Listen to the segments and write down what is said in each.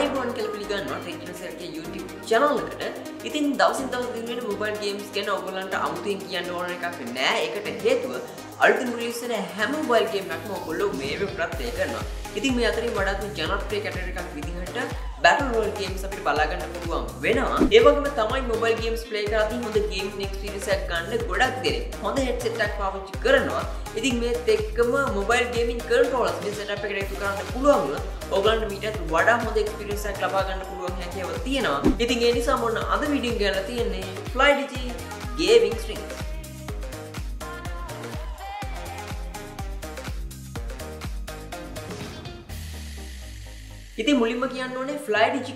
I want YouTube channel. Thousands of mobile games can overland to outthink Battle Royale games අපිට බලා ගන්න පුළුවන් වෙනවා. ඒ වගේම තමයි mobile games play කරද්දී හොඳ gaming experience එකක් ගන්න ගොඩක් දෙනෙක් හොඳ headset එකක් පාවිච්චි කරනවා. ඉතින් මේත් එක්කම mobile gaming controllers මේ setup එකට එකතු කරන්න පුළුවන්. ඕගලන්ට මීටත් වඩා හොඳ experience එකක් ලබා ගන්න පුළුවන් හැකියාව තියෙනවා. ඉතින් ඒ නිසා මොන අද වීඩියෝ ගන්න තියෙන්නේ Flydigi gaming strings. This is Flydigi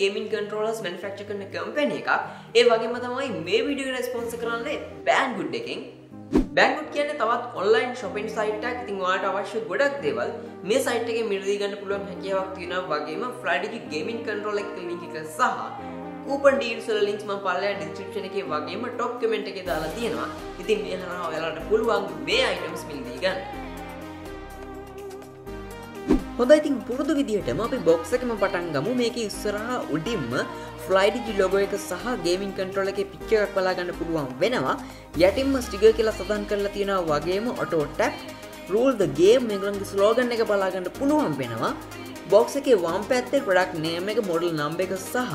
gaming controllers manufacturing company. This is the video response to Banggood. Banggood is an online shopping site that is available on this site. This is the Flydigi gaming controller. Open deals links in the description and top comment. This is the items. I think පුරුදු විදිහටම අපි box එකම පටන් ගමු මේකේ ඉස්සරහා උඩින්ම Flydigi logo එක සහ gaming controller එකේ picture එකක් බලා ගන්න පුළුවන් වෙනවා යටින්ම sticker කියලා සඳහන් කරලා තියෙනවා වගේම auto tap rule the game මේගොල්ලන්ගේ slogan එක බලා ගන්න පුළුවන් වෙනවා box එකේ වම් පැත්තේ product name එක model number එක සහ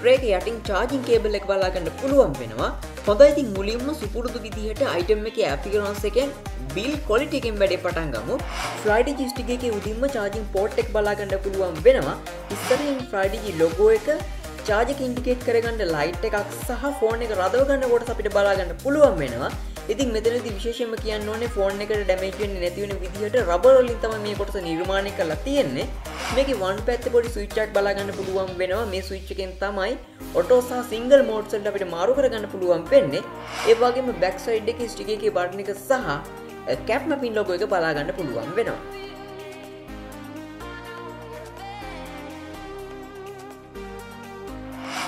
tray එක යටින් charging cable එක බලා ගන්න පුළුවන් වෙනවා. හොඳයි ඉතින් මුලින්ම සුපුරුදු විදිහට item එකේ appearance එකෙන් build quality එකෙන් වැඩේ පටන් ගමු. Flydigi stick එකේ උඩින්ම charging port එක බලා ගන්න පුළුවන් වෙනවා. ඉස්සරින් Flydigi logo එක charge එක indicate කරගන්න light එකක් සහ phone එක රදව ගන්න කොටස අපිට බලා ගන්න පුළුවන් වෙනවා. ඉතින් මෙතනදී විශේෂයෙන්ම කියන්න ඕනේ phone එකට damage වෙන්නේ නැති වෙන විදිහට rubber වලින් තමයි මේ කොටස නිර්මාණය කරලා තියෙන්නේ. මේකේ one පැත්තේ පොඩි switch එකක් බලා ගන්න පුළුවන් වෙනවා. මේ switch එකෙන් තමයි auto සහ single modes වලට අපිට මාරු කරගන්න පුළුවන් වෙන්නේ. ඒ වගේම back side එකේ stick එකේ button එක සහ A cap mapping logo එක බලා ගන්න පුළුවන් වෙනවා.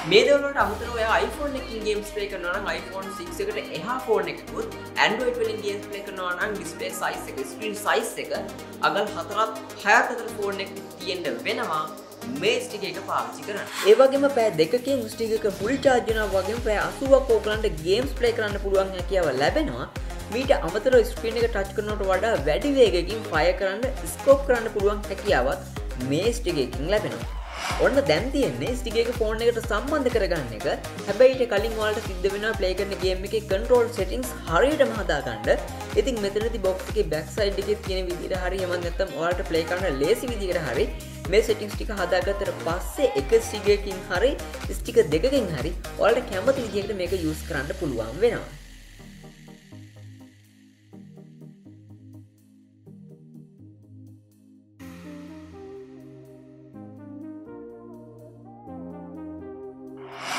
මේ දවල්වලට අමතරව ඔයා iPhone එකකින් games play කරනවා නම් iPhone 6 එකට එහා phone එකකුත් Android වලින් games play කරනවා නම් display size එක screen size එක අගල් 4ක් 6ක් අතර phone එකක තියෙන්න වෙනවා. මේ ස්ටික් එක පාවිච්චි කරන්න. ඒ වගේම පැය දෙකකින් ස්ටික් එක full charge වෙනවා වගේම පැය 80ක් ඕගලන්ට games play කරන්න පුළුවන් හැකියාව ලැබෙනවා. මීට අමතරව ස්ක්‍රීන් එක ටච් කරනකොට වඩා වැඩි වේගයකින් ෆයර් කරන්න ස්කෝප් කරන්න පුළුවන් හැකියාවත් මේ ස්ටික් එකකින් ලැබෙනවා. ඔන්න දැන් තියෙන්නේ ස්ටික් එක ෆෝන් එකට සම්බන්ධ කරගන්න එක. හැබැයි ඊට කලින් ඔයාලට සිද්ධ වෙනවා ප්ලේ කරන ගේම් එකේ control settings හරියටම හදාගන්න. ඉතින් මෙතනදී box එකේ back side එකේ තියෙන විදිහට හරි එහෙම නැත්නම් ඔයාලට ප්ලේ කරන්න ලේසි විදිහකට හරි මේ settings ටික හදාගත්තට පස්සේ එක ස්ටික් එකකින් හරි ස්ටික් දෙකකින් හරි ඔයාලට කැමති විදිහකට මේක use කරන්න පුළුවන් වෙනවා.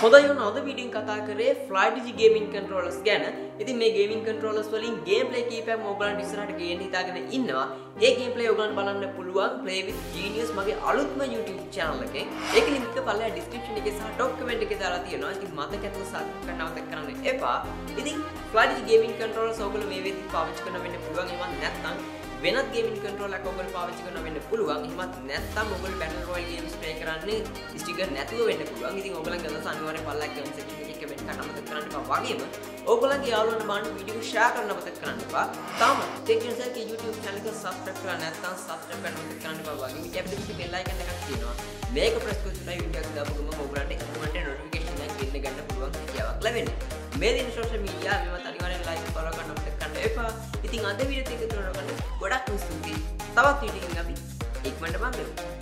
හොඳයි ඔන්න අද වීඩියෝ එක කතා කරේ Flydigi gaming controllers ගැන. ඉතින් මේ gaming controllers වලින් gameplay කීපයක් ඕගලන්ට ඉස්සරහට ගේන්න හිතාගෙන ඉන්නවා. ඒ gameplay ඕගලන්ට බලන්න පුළුවන් Play with Genius මගේ අලුත්ම YouTube channel එකෙන්. ඒක link එක පල්ලෙහා description එකේ සහ top comment එකේ දාලා තියෙනවා. ඉතින් මතක ඇතුව subscribe නැවත කරන්න එපා. ඉතින් Flydigi gaming controllers ඕගොල්ලෝ මේ වෙද්දි පාවිච්චි කරන්න වෙන්න පුළුවන්. එහෙම නැත්නම් වෙනත් gaming controller එකක් ඕගොල්ලෝ පාවිච්චි කරන්න වෙන්න පුළුවන්. එහෙමත් නැත්නම් ඕගොල්ලෝ Battle Royale games play කරන්නේ sticker නැතුව වෙන්න පුළුවන්. ඉතින් ඕගොල්ලන් ගන්න අනිවාර්යෙන් පල්ලක් comment section එකේ comment කරන්න මතක කරන්න එපා. වගේම ඕගොල්ලන්ගේ යාළුවන්ට බාන්න video share කරන්න මතක කරන්න එපා. තාමත් TechNewsගේ YouTube channel එක subscribe කරලා නැත්නම් subscribe කරන්න මතක කරන්න එපා. වගේම ඊට bell icon එකක් තියෙනවා. මේක press කරලා video එකක් දාපුවම ඕගොල්ලන්ට ඉක්මනට notification එකක් එන්න ගන්න පුළුවන් හැකියාවක් ලැබෙනවා. මේ දින social media මේවත් අනිවාර්යෙන් like follow කරන්න මතක කරන්න එපා. ඉතින් අද video එක තුනකට ගොඩක් ස්තුතියි. තවත් video එකකින් අපි ඉක්මනට හම්බෙමු.